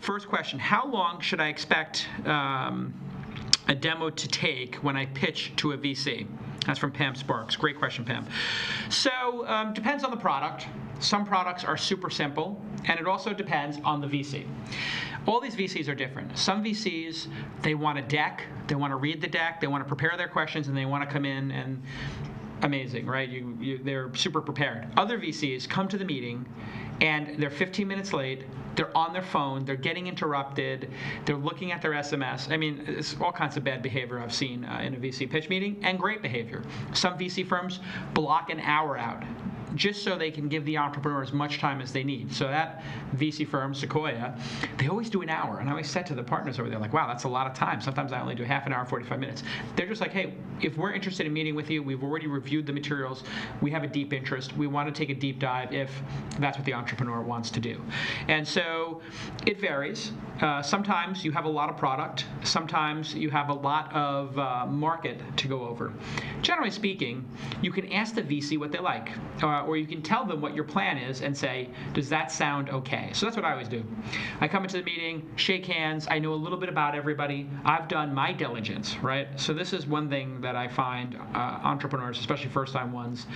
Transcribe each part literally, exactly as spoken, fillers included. First question, how long should I expect um, a demo to take when I pitch to a V C? That's from Pam Sparks. Great question, Pam. So um, depends on the product. Some products are super simple, and it also depends on the V C. All these V Cs are different. Some V Cs, they want a deck, they want to read the deck, they want to prepare their questions, and they want to come in and amazing, right? You, you, they're super prepared. Other V Cs come to the meeting, and they're fifteen minutes late, they're on their phone, they're getting interrupted, they're looking at their S M S. I mean, it's all kinds of bad behavior I've seen uh, in a V C pitch meeting, and great behavior. Some V C firms block an hour out just so they can give the entrepreneur as much time as they need. So that V C firm, Sequoia, they always do an hour. And I always said to the partners over there, like, wow, that's a lot of time. Sometimes I only do half an hour, forty-five minutes. They're just like, hey, if we're interested in meeting with you, we've already reviewed the materials, we have a deep interest, we want to take a deep dive if that's what the entrepreneur wants to do. And so it varies. Uh, sometimes you have a lot of product. Sometimes you have a lot of uh, market to go over. Generally speaking, you can ask the V C what they like. Uh, or you can tell them what your plan is and say, does that sound okay? So that's what I always do. I come into the meeting, shake hands, I know a little bit about everybody, I've done my diligence, right? So this is one thing that I find uh, entrepreneurs, especially first-time ones,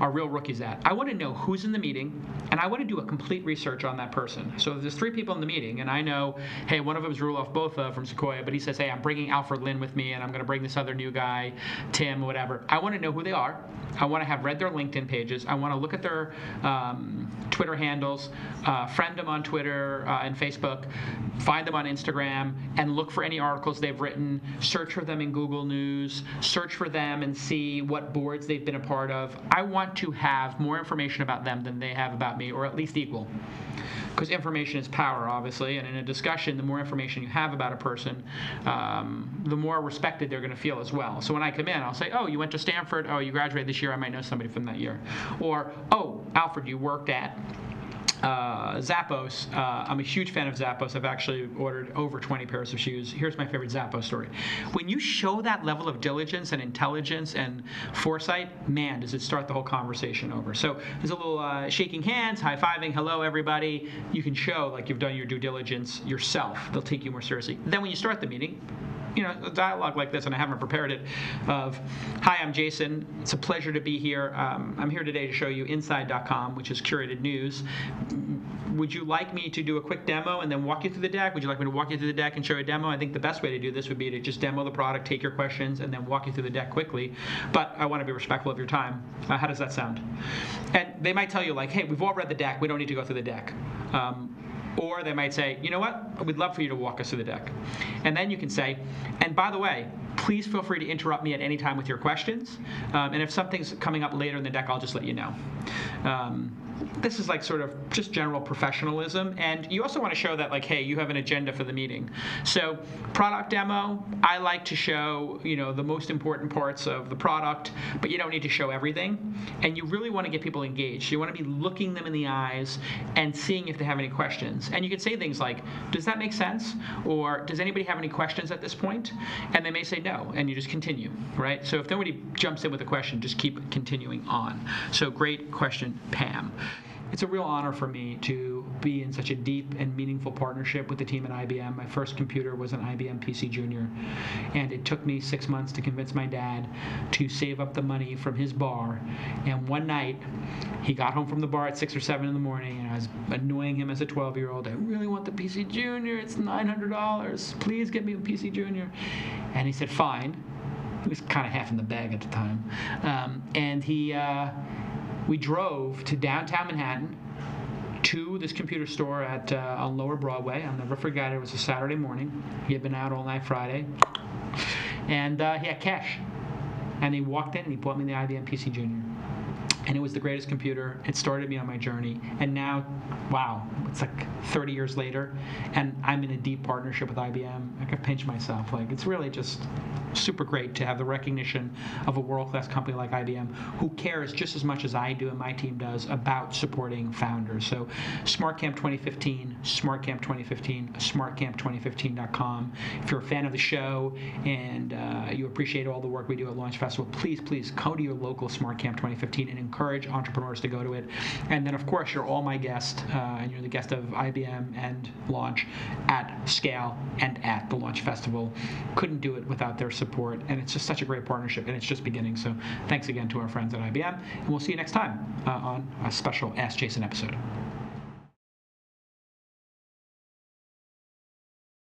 are real rookies at. I want to know who's in the meeting, and I want to do a complete research on that person. So if there's three people in the meeting, and I know, hey, one of them is Roelof Botha from Sequoia, but he says, hey, I'm bringing Alfred Lin with me, and I'm going to bring this other new guy, Tim, whatever. I want to know who they are. I want to have read their LinkedIn pages. I want to look at their um, Twitter handles, uh, friend them on Twitter uh, and Facebook, find them on Instagram, and look for any articles they've written, search for them in Google News, search for them and see what boards they've been a part of. I want to have more information about them than they have about me, or at least equal. Because information is power, obviously, and in a discussion, the more information you have about a person, um, the more respected they're going to feel as well. So when I come in, I'll say, oh, you went to Stanford, oh, you graduated this year, I might know somebody from that year. Or, oh, Alfred, you worked at Uh, Zappos. Uh, I'm a huge fan of Zappos. I've actually ordered over twenty pairs of shoes. Here's my favorite Zappos story. When you show that level of diligence and intelligence and foresight, man, does it start the whole conversation over. So there's a little uh, shaking hands, high-fiving, hello, everybody. You can show like you've done your due diligence yourself. They'll take you more seriously. Then when you start the meeting, you know, a dialogue like this, and I haven't prepared it, of, hi, I'm Jason. It's a pleasure to be here. Um, I'm here today to show you inside dot com, which is curated news. Would you like me to do a quick demo and then walk you through the deck? Would you like me to walk you through the deck and show you a demo? I think the best way to do this would be to just demo the product, take your questions, and then walk you through the deck quickly. But I want to be respectful of your time. Uh, how does that sound? And they might tell you, like, hey, we've all read the deck. We don't need to go through the deck. Um, Or they might say, you know what, we'd love for you to walk us through the deck. And then you can say, and by the way, please feel free to interrupt me at any time with your questions. Um, and if something's coming up later in the deck, I'll just let you know. Um, This is like sort of just general professionalism, and you also want to show that, like, hey, you have an agenda for the meeting. So product demo, I like to show, you know, the most important parts of the product, but you don't need to show everything. And you really want to get people engaged. You want to be looking them in the eyes and seeing if they have any questions. And you can say things like, does that make sense? Or does anybody have any questions at this point? And they may say no, and you just continue, right? So if nobody jumps in with a question, just keep continuing on. So great question, Pam. It's a real honor for me to be in such a deep and meaningful partnership with the team at I B M. My first computer was an I B M P C Junior, and it took me six months to convince my dad to save up the money from his bar. And one night, he got home from the bar at six or seven in the morning, and I was annoying him as a twelve-year-old. I really want the P C Junior. It's nine hundred dollars. Please get me a P C Junior. And he said, fine. He was kind of half in the bag at the time. Um, and he... Uh, We drove to downtown Manhattan to this computer store at uh, on Lower Broadway. I'll never forget it. It was a Saturday morning. He had been out all night Friday. And uh, he had cash. And he walked in and he bought me the I B M P C Junior. And it was the greatest computer. It started me on my journey. And now, wow, it's like thirty years later, and I'm in a deep partnership with I B M. I could pinch myself. Like, it's really just super great to have the recognition of a world-class company like I B M, who cares just as much as I do and my team does about supporting founders. So SmartCamp twenty fifteen, SmartCamp twenty fifteen, smart camp twenty fifteen dot com. If you're a fan of the show and uh, you appreciate all the work we do at Launch Festival, please, please go to your local SmartCamp twenty fifteen and encourage entrepreneurs to go to it. And then, of course, you're all my guest, uh, and you're the guest of I B M and Launch at Scale and at the Launch Festival. Couldn't do it without their support, and it's just such a great partnership, and it's just beginning. So thanks again to our friends at I B M, and we'll see you next time uh, on a special Ask Jason episode.